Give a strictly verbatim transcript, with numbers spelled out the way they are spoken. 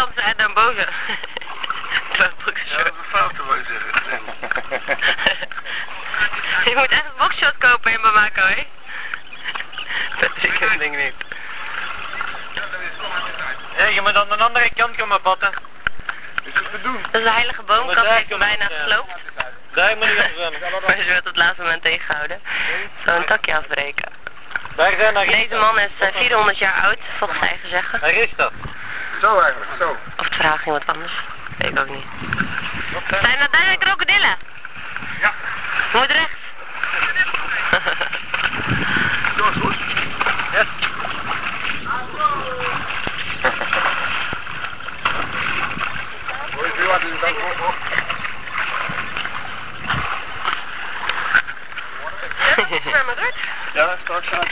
Nederlandse en Den Bogen. Dat ja, dat is een fouten, wou ik zeggen. Je moet echt een boxshot kopen in Bamako, hè? Dat is een ding niet. Ja, je moet aan de andere kant komen patten. Is het te doen? Dat is de heilige boomkant, die ik bijna gesloopt. Daar moet je gaan zwemmen. Maar ze werd het laatste moment tegengehouden. Zo'n takje afbreken. Deze man is uh, vierhonderd jaar oud, volgens eigen zeggen. Waar is dat? Zo eigenlijk, zo. Of het verhaal ging wat anders. Weet ik ook niet. Zijn dat duidelijk krokodillen? Ja. Moet rechts. Dat is goed.